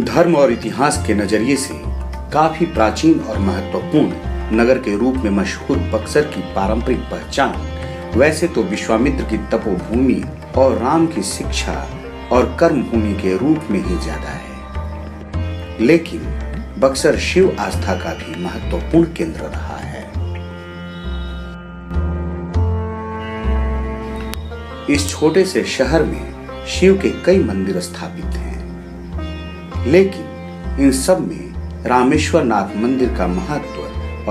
धर्म और इतिहास के नजरिए से काफी प्राचीन और महत्वपूर्ण नगर के रूप में मशहूर बक्सर की पारंपरिक पहचान वैसे तो विश्वामित्र की तपोभूमि और राम की शिक्षा और कर्म भूमि के रूप में ही ज्यादा है, लेकिन बक्सर शिव आस्था का भी महत्वपूर्ण केंद्र रहा है। इस छोटे से शहर में शिव के कई मंदिर स्थापित हैं, लेकिन इन सब में रामेश्वरनाथ मंदिर का महत्व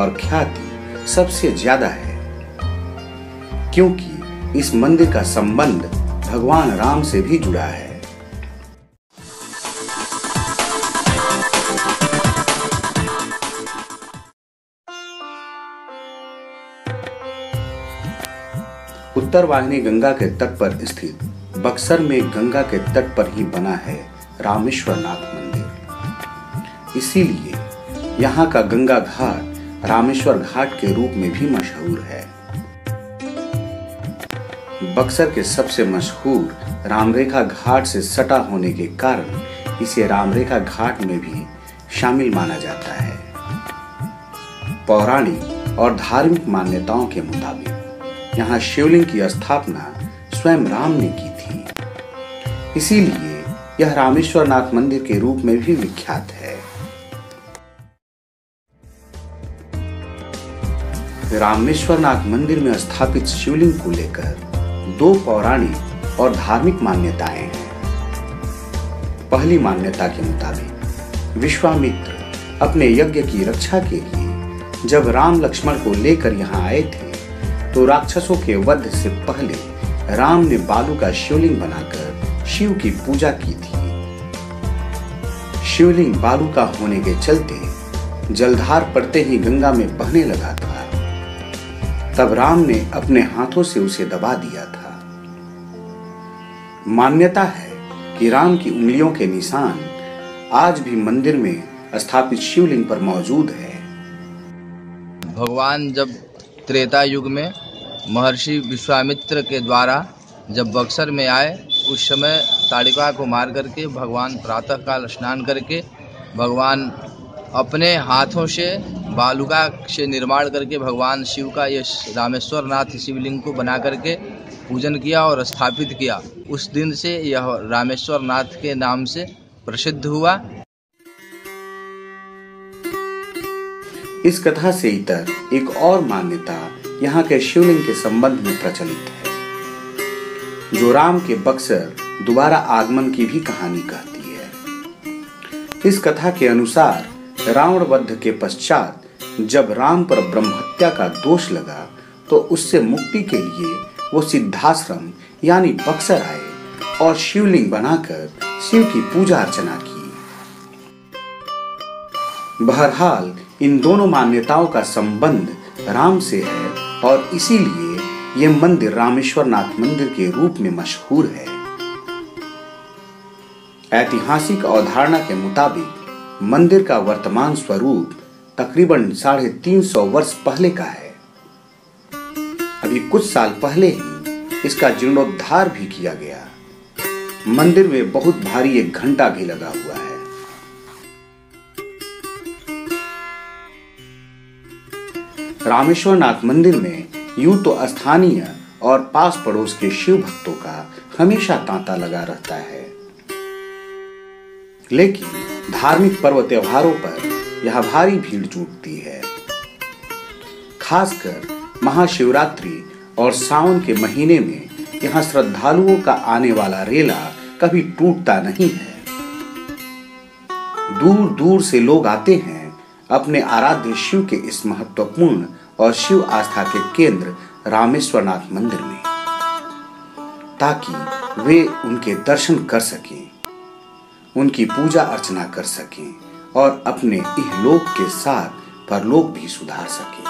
और ख्याति सबसे ज्यादा है, क्योंकि इस मंदिर का संबंध भगवान राम से भी जुड़ा है। उत्तर वाहिनी गंगा के तट पर स्थित बक्सर में गंगा के तट पर ही बना है रामेश्वरनाथ मंदिर, इसीलिए यहाँ का गंगा घाट रामेश्वर घाट के रूप में भी मशहूर है। बक्सर के सबसे मशहूर रामरेखा घाट से सटा होने के कारण इसे रामरेखा घाट में भी शामिल माना जाता है। पौराणिक और धार्मिक मान्यताओं के मुताबिक यहाँ शिवलिंग की स्थापना स्वयं राम ने की थी, इसीलिए यह रामेश्वरनाथ मंदिर के रूप में भी विख्यात है। रामेश्वरनाथ मंदिर में स्थापित शिवलिंग को लेकर दो पौराणिक और धार्मिक मान्यताएं हैं। पहली मान्यता के मुताबिक विश्वामित्र अपने यज्ञ की रक्षा के लिए जब राम लक्ष्मण को लेकर यहाँ आए थे तो राक्षसों के वध से पहले राम ने बालू का शिवलिंग बनाकर शिव की पूजा की थी। शिवलिंग बालू का होने के चलते जलधार पड़ते ही गंगा में बहने लगा था, तब राम ने अपने हाथों से उसे दबा दिया था। मान्यता है कि राम की उंगलियों के निशान आज भी मंदिर में स्थापित शिवलिंग पर मौजूद है। भगवान जब त्रेता युग में महर्षि विश्वामित्र के द्वारा जब बक्सर में आए, उस समय ताड़िका को मार करके भगवान प्रातःकाल स्नान करके भगवान अपने हाथों से बालुका से निर्माण करके भगवान शिव का ये रामेश्वरनाथ शिवलिंग को बना करके पूजन किया और स्थापित किया। उस दिन से यह रामेश्वरनाथ के नाम से प्रसिद्ध हुआ। इस कथा से इतर एक और मान्यता यहाँ के शिवलिंग के संबंध में प्रचलित है, जो राम के बक्सर दोबारा आगमन की भी कहानी कहती है। इस कथा के अनुसार रावण वध के पश्चात जब राम पर ब्रह्महत्या का दोष लगा तो उससे मुक्ति के लिए वो सिद्धाश्रम यानी बक्सर आए और शिवलिंग बनाकर शिव की पूजा अर्चना की। बहरहाल इन दोनों मान्यताओं का संबंध राम से है और इसीलिए ये मंदिर रामेश्वरनाथ मंदिर के रूप में मशहूर है। ऐतिहासिक अवधारणा के मुताबिक मंदिर का वर्तमान स्वरूप तकरीबन 350 वर्ष पहले का है। अभी कुछ साल पहले ही इसका जीर्णोद्धार भी किया गया। मंदिर में बहुत भारी एक घंटा भी लगा हुआ है। रामेश्वरनाथ मंदिर में यूं तो स्थानीय और पास पड़ोस के शिव भक्तों का हमेशा तांता लगा रहता है, लेकिन धार्मिक पर्व त्योहारों पर यहाँ भारी भीड़ जुटती है। खासकर महाशिवरात्रि और सावन के महीने में यहाँ श्रद्धालुओं का आने वाला रेला कभी टूटता नहीं है। दूर दूर से लोग आते हैं अपने आराध्य शिव के इस महत्वपूर्ण और शिव आस्था के केंद्र रामेश्वरनाथ मंदिर में, ताकि वे उनके दर्शन कर सकें, उनकी पूजा अर्चना कर सकें और अपने इहलोक के साथ परलोक भी सुधार सकें।